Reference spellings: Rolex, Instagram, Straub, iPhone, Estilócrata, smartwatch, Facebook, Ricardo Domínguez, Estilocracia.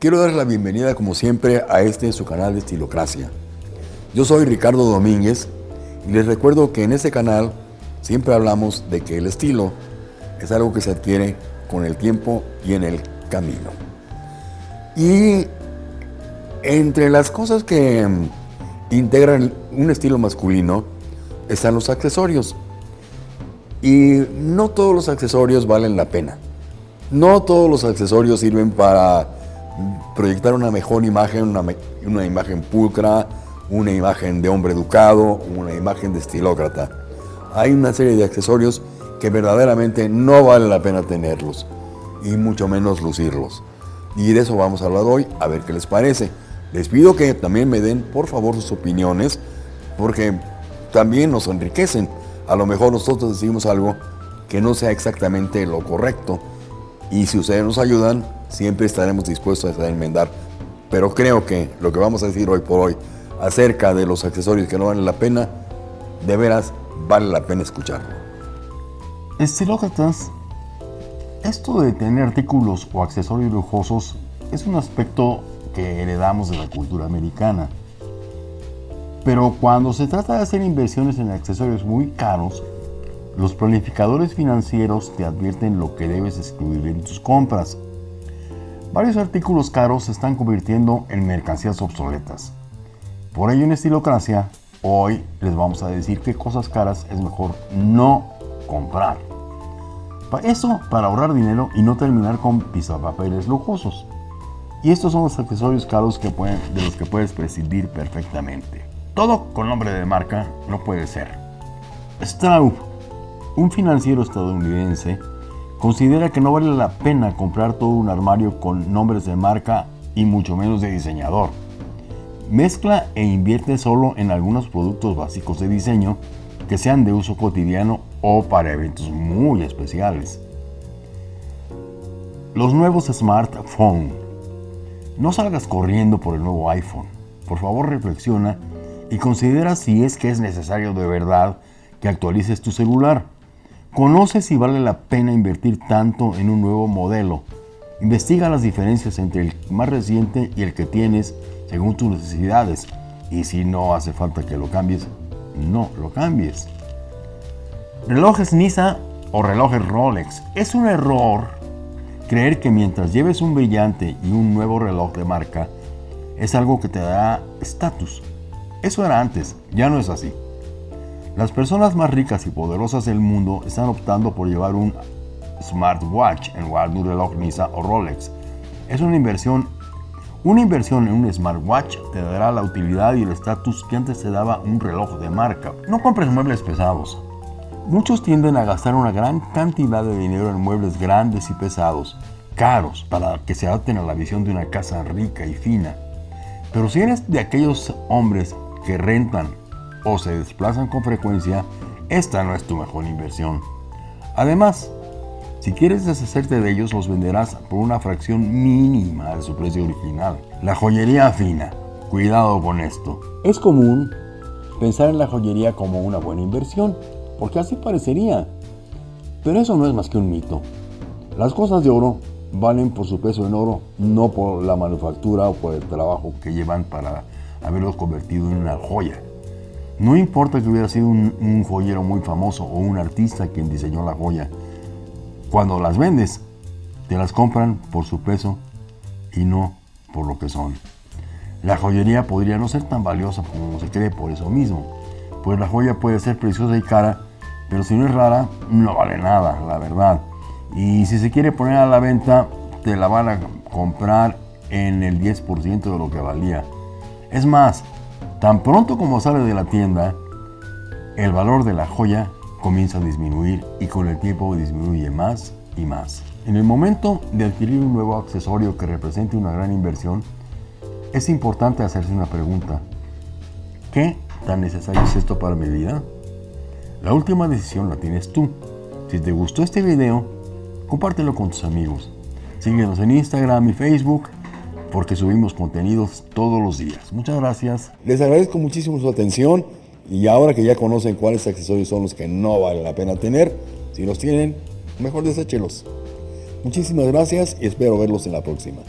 Quiero darles la bienvenida, como siempre, a este su canal de Estilocracia. Yo soy Ricardo Domínguez y les recuerdo que en este canal siempre hablamos de que el estilo es algo que se adquiere con el tiempo y en el camino. Y entre las cosas que integran un estilo masculino están los accesorios. Y no todos los accesorios valen la pena. No todos los accesorios sirven para proyectar una mejor imagen, una imagen pulcra, una imagen de hombre educado, una imagen de estilócrata. Hay una serie de accesorios que verdaderamente no vale la pena tenerlos y mucho menos lucirlos. Y de eso vamos a hablar hoy, a ver qué les parece. Les pido que también me den, por favor, sus opiniones, porque también nos enriquecen. A lo mejor nosotros decimos algo que no sea exactamente lo correcto, y si ustedes nos ayudan, siempre estaremos dispuestos a enmendar. Pero creo que lo que vamos a decir hoy por hoy acerca de los accesorios que no valen la pena, de veras vale la pena escucharlo. Estilócratas, esto de tener artículos o accesorios lujosos es un aspecto que heredamos de la cultura americana. Pero cuando se trata de hacer inversiones en accesorios muy caros, los planificadores financieros te advierten lo que debes excluir en tus compras. Varios artículos caros se están convirtiendo en mercancías obsoletas. Por ello, en Estilocracia, hoy les vamos a decir qué cosas caras es mejor no comprar. Eso para ahorrar dinero y no terminar con pisapapeles lujosos. Y estos son los accesorios caros de los que puedes prescindir perfectamente. Todo con nombre de marca no puede ser. Straub, un financiero estadounidense, considera que no vale la pena comprar todo un armario con nombres de marca y mucho menos de diseñador. Mezcla e invierte solo en algunos productos básicos de diseño que sean de uso cotidiano o para eventos muy especiales. Los nuevos smartphones. No salgas corriendo por el nuevo iPhone. Por favor, reflexiona y considera si es que es necesario de verdad que actualices tu celular. Conoce si vale la pena invertir tanto en un nuevo modelo. Investiga las diferencias entre el más reciente y el que tienes según tus necesidades. Y si no hace falta que lo cambies, no lo cambies. Relojes Niza o relojes Rolex. Es un error creer que mientras lleves un brillante y un nuevo reloj de marca, es algo que te dará estatus. Eso era antes, ya no es así. Las personas más ricas y poderosas del mundo están optando por llevar un smartwatch en lugar de un reloj Niza o Rolex. Es una inversión. Una inversión en un smartwatch te dará la utilidad y el estatus que antes te daba un reloj de marca. No compres muebles pesados. Muchos tienden a gastar una gran cantidad de dinero en muebles grandes y pesados, caros, para que se adapten a la visión de una casa rica y fina. Pero si eres de aquellos hombres que rentan o se desplazan con frecuencia, esta no es tu mejor inversión. Además, si quieres deshacerte de ellos, los venderás por una fracción mínima de su precio original. La joyería fina. Cuidado con esto. Es común pensar en la joyería como una buena inversión, porque así parecería. Pero eso no es más que un mito. Las cosas de oro valen por su peso en oro, no por la manufactura o por el trabajo que llevan para haberlos convertido en una joya. No importa que hubiera sido un joyero muy famoso o un artista quien diseñó la joya, cuando las vendes, te las compran por su peso y no por lo que son. La joyería podría no ser tan valiosa como se cree por eso mismo, pues la joya puede ser preciosa y cara, pero si no es rara, no vale nada, la verdad. Y si se quiere poner a la venta, te la van a comprar en el 10% de lo que valía. Es más, tan pronto como sale de la tienda, el valor de la joya comienza a disminuir y con el tiempo disminuye más y más. En el momento de adquirir un nuevo accesorio que represente una gran inversión, es importante hacerse una pregunta. ¿Qué tan necesario es esto para mi vida? La última decisión la tienes tú. Si te gustó este video, compártelo con tus amigos. Síguenos en Instagram y Facebook, porque subimos contenidos todos los días. Muchas gracias. Les agradezco muchísimo su atención y ahora que ya conocen cuáles accesorios son los que no vale la pena tener, si los tienen, mejor deséchelos. Muchísimas gracias y espero verlos en la próxima.